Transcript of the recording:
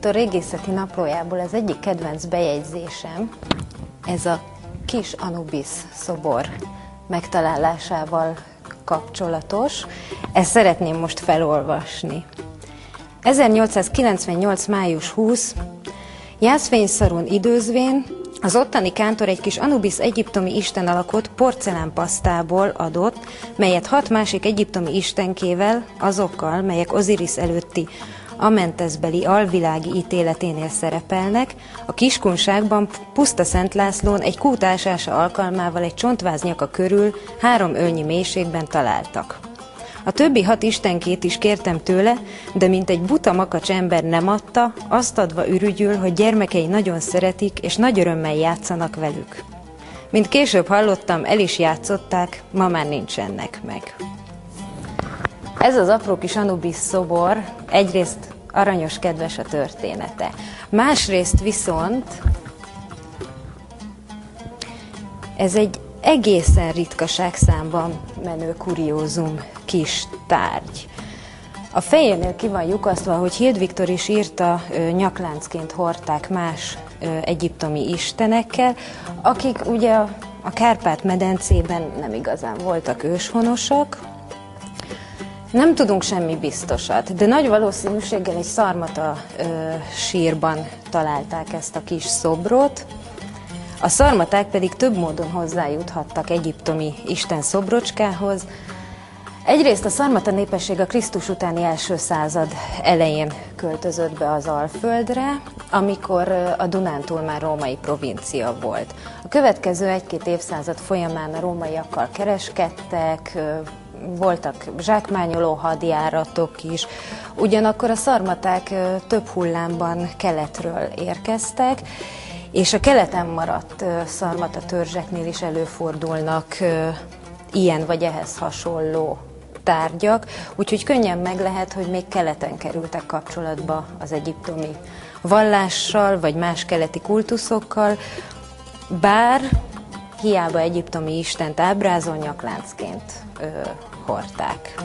Viktor régészeti naplójából az egyik kedvenc bejegyzésem ez a kis Anubisz szobor megtalálásával kapcsolatos. Ezt szeretném most felolvasni. 1898. május 20. Jászfényszarún időzvén az ottani kántor egy kis Anubisz egyiptomi istenalakot porcelánpasztából adott, melyet 6 másik egyiptomi istenkével, azokkal, melyek Oziris előtti Amenteszbeli alvilági ítéleténél szerepelnek, a Kiskunságban Puszta Szent Lászlón egy kútásása alkalmával egy csontváznyaka körül 3 ölnyi mélységben találtak. A többi 6 istenkét is kértem tőle, de mint egy buta makacs ember nem adta, azt adva ürügyül, hogy gyermekei nagyon szeretik és nagy örömmel játszanak velük. Mint később hallottam, el is játszották, ma már nincsenek meg. Ez az apró kis Anubisz szobor egyrészt aranyos, kedves a története. Másrészt viszont ez egy egészen ritkaságszámban menő kuriózum kis tárgy. A fejénél ki van lyukasztva, hogy Hild Viktor is írta, nyakláncként hordták más egyiptomi istenekkel, akik ugye a Kárpát-medencében nem igazán voltak őshonosak. Nem tudunk semmi biztosat, de nagy valószínűséggel egy szarmata sírban találták ezt a kis szobrot. A szarmaták pedig több módon hozzájuthattak egyiptomi isten szobrocskához. Egyrészt a szarmata népesség a Krisztus utáni 1. század elején költözött be az Alföldre, amikor a Dunántúl már római provincia volt. A következő 1-2 évszázad folyamán a rómaiakkal kereskedtek, voltak zsákmányoló hadjáratok is, ugyanakkor a szarmaták több hullámban keletről érkeztek, és a keleten maradt szarmata törzseknél is előfordulnak ilyen vagy ehhez hasonló tárgyak, úgyhogy könnyen meg lehet, hogy még keleten kerültek kapcsolatba az egyiptomi vallással, vagy más keleti kultuszokkal, bár hiába egyiptomi istent ábrázol, nyakláncként hordták.